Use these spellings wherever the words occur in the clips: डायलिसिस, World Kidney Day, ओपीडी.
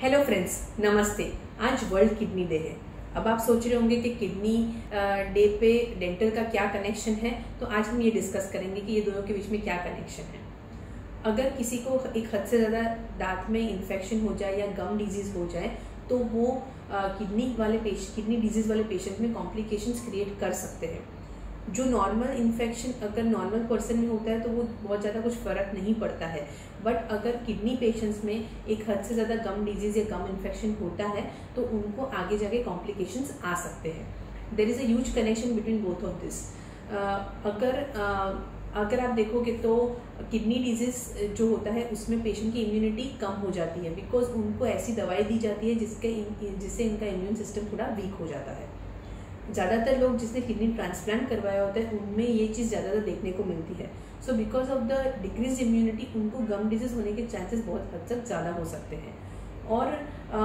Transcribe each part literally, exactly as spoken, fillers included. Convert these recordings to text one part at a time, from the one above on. Hello friends, नमस्ते। आज world kidney day है। अब आप सोच रहे होंगे कि किडनी डे पे डेंटल का क्या कनेक्शन है, तो आज हम ये डिस्कस करेंगे कि ये दोनों के बीच में क्या कनेक्शन है। अगर किसी को एक हद से ज़्यादा दांत में इन्फेक्शन हो जाए या गम डिजीज़ हो जाए तो वो किडनी वाले पेश किडनी डिजीज़ वाले पेशेंट में कॉम्प्लिकेशंस क्रिएट कर सकते हैं। जो नॉर्मल इन्फेक्शन अगर नॉर्मल पर्सन में होता है तो वो बहुत ज़्यादा कुछ फ़र्क नहीं पड़ता है, बट अगर किडनी पेशेंट्स में एक हद से ज़्यादा गम डिजीज़ या गम इन्फेक्शन होता है तो उनको आगे जाके कॉम्प्लिकेशंस आ सकते हैं। There is a huge connection between both of this. अगर uh, अगर आप देखोगे तो किडनी डिजीज़ जो होता है उसमें पेशेंट की इम्यूनिटी कम हो जाती है, बिकॉज उनको ऐसी दवाई दी जाती है जिसके जिससे इनका इम्यून सिस्टम थोड़ा वीक हो जाता है। ज़्यादातर लोग जिसने किडनी ट्रांसप्लांट करवाया होता है उनमें ये चीज़ ज़्यादातर देखने को मिलती है। So because of the decrease immunity उनको गम डिजीज़ होने के चांसेस बहुत हद तक ज़्यादा हो सकते हैं। और आ,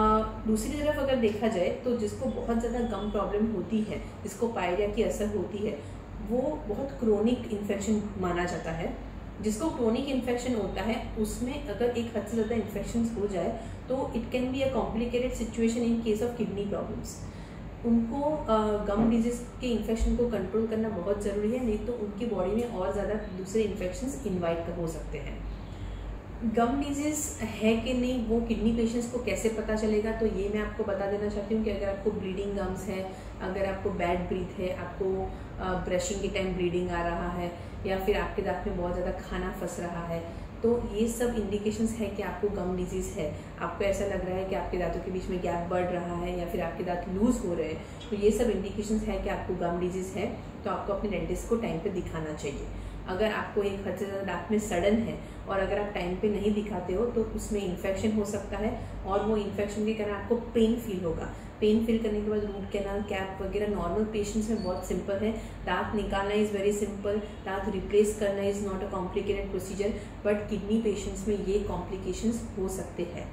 दूसरी तरफ अगर देखा जाए तो जिसको बहुत ज़्यादा गम प्रॉब्लम होती है, जिसको पायरिया की असर होती है, वो बहुत क्रोनिक इन्फेक्शन माना जाता है। जिसको क्रोनिक इन्फेक्शन होता है उसमें अगर एक हद से ज़्यादा इन्फेक्शन हो जाए तो it can be a complicated situation in case of kidney problems. उनको गम डिजीज़ के इन्फेक्शन को कंट्रोल करना बहुत ज़रूरी है, नहीं तो उनकी बॉडी में और ज़्यादा दूसरे इन्फेक्शंस इनवाइट हो सकते हैं। गम डिजीज़ है कि नहीं वो किडनी पेशेंट्स को कैसे पता चलेगा, तो ये मैं आपको बता देना चाहती हूँ कि अगर आपको ब्लीडिंग गम्स है, अगर आपको बैड ब्रीथ है, आपको ब्रशिंग के टाइम ब्लीडिंग आ रहा है, या फिर आपके दांत में बहुत ज़्यादा खाना फंस रहा है, तो ये सब इंडिकेशंस है कि आपको गम डिजीज़ है। आपको ऐसा लग रहा है कि आपके दांतों के बीच में गैप बढ़ रहा है या फिर आपके दांत लूज़ हो रहे हैं, तो ये सब इंडिकेशंस है कि आपको गम डिजीज़ है। तो आपको अपने डेंटिस्ट को टाइम पे दिखाना चाहिए। अगर आपको एक हद से ज़्यादा दांत में सड़न है और अगर आप टाइम पे नहीं दिखाते हो तो उसमें इन्फेक्शन हो सकता है, और वो इन्फेक्शन के कारण आपको पेन फील होगा। पेन फील करने के बाद रूट कैनाल, कैप वगैरह नॉर्मल पेशेंट्स में बहुत सिंपल है। दांत निकालना इज़ वेरी सिंपल, दांत रिप्लेस करना is not a complicated procedure, but kidney patients में ये कॉम्प्लिकेशंस हो सकते हैं।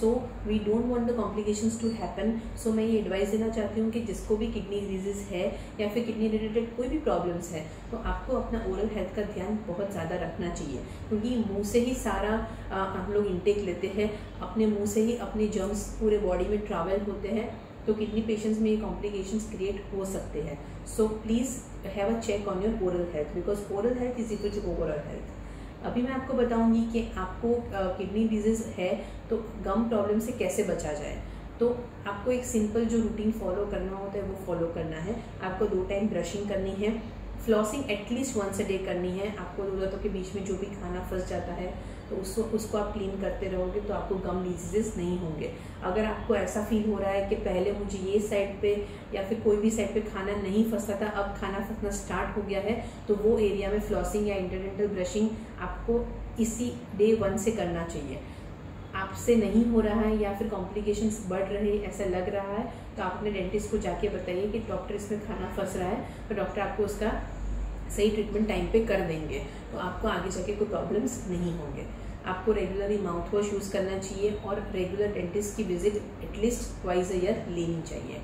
So we don't want the complications to happen. सो मैं ये एडवाइस देना चाहती हूँ कि जिसको भी किडनी डिजीज़ है या फिर किडनी रिलेटेड कोई भी प्रॉब्लम्स है तो आपको अपना ओरल हेल्थ का ध्यान बहुत ज़्यादा रखना चाहिए, क्योंकि मुंह से ही सारा हम लोग इनटेक लेते हैं, अपने मुंह से ही अपने जर्म्स पूरे बॉडी में ट्रैवल होते हैं, तो किडनी पेशेंट्स में ये कॉम्प्लिकेशंस क्रिएट हो सकते हैं। So please have a check on your oral health, because oral health is equal to overall health. अभी मैं आपको बताऊंगी कि आपको किडनी uh, डिजीज़ है तो गम प्रॉब्लम से कैसे बचा जाए। तो आपको एक सिंपल जो रूटीन फॉलो करना होता है वो फॉलो करना है। आपको दो टाइम ब्रशिंग करनी है, flossing at least once a day करनी है। आपको दो दांतों के बीच में जो भी खाना फंस जाता है तो उसको उसको आप क्लीन करते रहोगे तो आपको गम डिजीजेस नहीं होंगे। अगर आपको ऐसा फील हो रहा है कि पहले मुझे ये साइड पे या फिर कोई भी साइड पे खाना नहीं फंसता था, अब खाना फंसना स्टार्ट हो गया है, तो वो एरिया में फ्लॉसिंग या इंटरडेंटल ब्रशिंग आपको इसी डे वन से करना चाहिए। आपसे नहीं हो रहा है या फिर कॉम्प्लिकेशंस बढ़ रहे हैं ऐसा लग रहा है तो आप अपने डेंटिस्ट को जाके बताइए कि डॉक्टर इसमें खाना फंस रहा है, तो डॉक्टर आपको उसका सही ट्रीटमेंट टाइम पे कर देंगे, तो आपको आगे जाके कोई प्रॉब्लम्स नहीं होंगे। आपको रेगुलरली माउथ वॉश यूज़ करना चाहिए और रेगुलर डेंटिस्ट की visit at least twice a year लेनी चाहिए।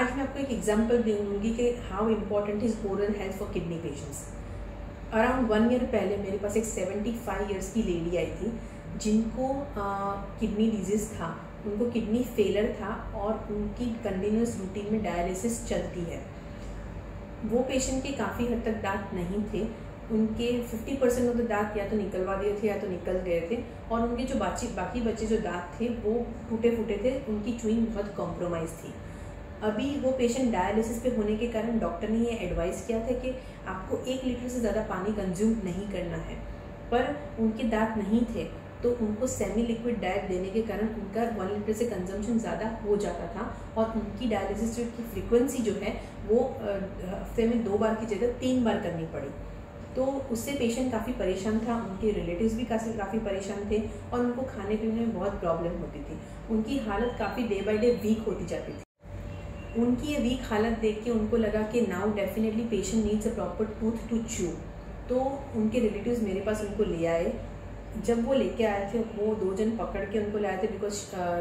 आज मैं आपको एक एग्जाम्पल दूंगी कि how important is oral health for kidney patients. Around one year पहले मेरे पास एक सेवेंटी फाइव ईयर्स की लेडी आई थी जिनको किडनी डिजीज़ था, उनको किडनी फेलर था और उनकी कंटिन्यूस रूटीन में डायलिसिस चलती है। वो पेशेंट के काफ़ी हद तक दांत नहीं थे, उनके फिफ्टी परसेंट होते दांत या तो निकलवा दिए थे या तो निकल गए थे, और उनके जो बाकी बाकी बचे जो दांत थे वो टूटे फूटे थे, उनकी चूइंग बहुत कॉम्प्रोमाइज़ थी। अभी वो पेशेंट डायलिसिस पे होने के कारण डॉक्टर ने ये एडवाइस किया था कि आपको एक लीटर से ज़्यादा पानी कंज्यूम नहीं करना है, पर उनके दांत नहीं थे तो उनको सेमी लिक्विड डाइट देने के कारण उनका वन लीटर से कंजम्पशन ज़्यादा हो जाता था, और उनकी डायलिसिस की फ्रीक्वेंसी जो है वो हफ्ते में दो बार की जगह तीन बार करनी पड़ी। तो उससे पेशेंट काफ़ी परेशान था, उनके रिलेटिव्स भी काफ़ी काफ़ी परेशान थे, और उनको खाने पीने में बहुत प्रॉब्लम होती थी। उनकी हालत काफ़ी डे बाई डे वीक होती जाती थी। उनकी ये वीक हालत देख के उनको लगा कि now definitely patient needs a proper tooth to chew. तो उनके रिलेटिव्स मेरे पास उनको ले आए। जब वो लेके आए थे वो दो जन पकड़ के उनको लाए थे, because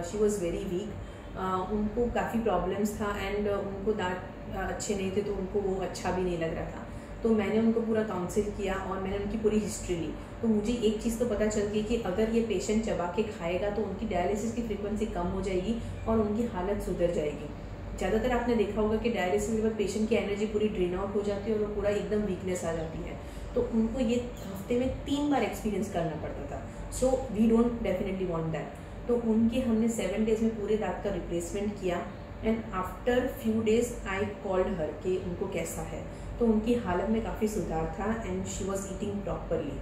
she was very weak. उनको काफ़ी प्रॉब्लम्स था एंड uh, उनको दांत uh, अच्छे नहीं थे, तो उनको वो अच्छा भी नहीं लग रहा था। तो मैंने उनको पूरा काउंसिल किया और मैंने उनकी पूरी हिस्ट्री ली, तो मुझे एक चीज़ तो पता चल गई कि अगर ये पेशेंट चबा के खाएगा तो उनकी डायलिसिस की फ्रीक्वेंसी कम हो जाएगी और उनकी हालत सुधर जाएगी। ज़्यादातर आपने देखा होगा कि डायलिसिस के बाद पेशेंट की एनर्जी पूरी ड्रेन आउट हो जाती है और वो पूरा एकदम वीकनेस आ जाती है, तो उनको ये हफ्ते में तीन बार एक्सपीरियंस करना पड़ता था। So we don't definitely want that. तो उनके हमने सेवन डेज में पूरे रात का रिप्लेसमेंट किया and after few days I called her कि उनको कैसा है, तो उनकी हालत में काफ़ी सुधार था and she was eating properly.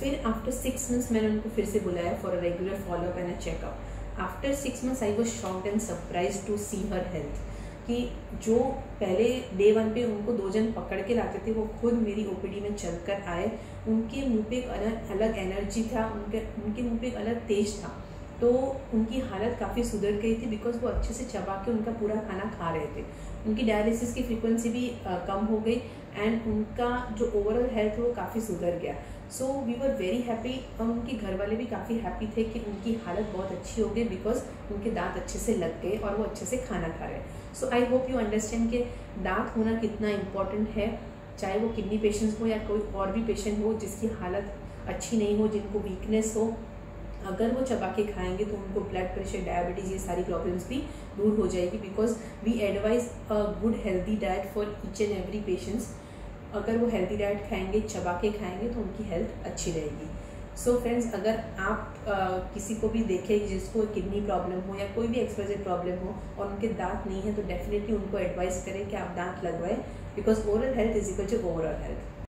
फिर आफ्टर सिक्स मंथ्स मैंने उनको फिर से बुलाया for a regular follow up and a checkup. After six months I was shocked and surprise to see her health, कि जो पहले डे वन पे उनको दो जन पकड़ के लाते थे वो खुद मेरी ओपीडी में चलकर आए। उनके मुँह पे एक अलग एनर्जी था, उनके उनके मुँह पे एक अलग तेज था, तो उनकी हालत काफ़ी सुधर गई थी बिकॉज वो अच्छे से चबा के उनका पूरा खाना खा रहे थे। उनकी डायलिसिस की फ्रीक्वेंसी भी आ, कम हो गई एंड उनका जो ओवरऑल हेल्थ वो काफ़ी सुधर गया। So we were very happy और उनके घर वाले भी काफ़ी हैप्पी थे कि उनकी हालत बहुत अच्छी हो गई बिकॉज उनके दांत अच्छे से लग गए और वो अच्छे से खाना खा रहे हैं। So I hope you understand कि दांत होना कितना इम्पॉर्टेंट है, चाहे वो किडनी पेशेंट्स हो या कोई और भी पेशेंट हो जिसकी हालत अच्छी नहीं हो, जिनको वीकनेस हो, अगर वो चबा के खाएंगे तो उनको ब्लड प्रेशर, डायबिटीज़, ये सारी प्रॉब्लम्स भी दूर हो जाएगी because we advise a good healthy diet for each and every patients. अगर वो हेल्दी डाइट खाएंगे, चबा के खाएंगे तो उनकी हेल्थ अच्छी रहेगी। सो फ्रेंड्स, अगर आप आ, किसी को भी देखें जिसको किडनी प्रॉब्लम हो या कोई भी एक्सपोजर प्रॉब्लम हो और उनके दांत नहीं है, तो डेफिनेटली उनको एडवाइस करें कि आप दांत लगवाएं because oral health is equal to overall health.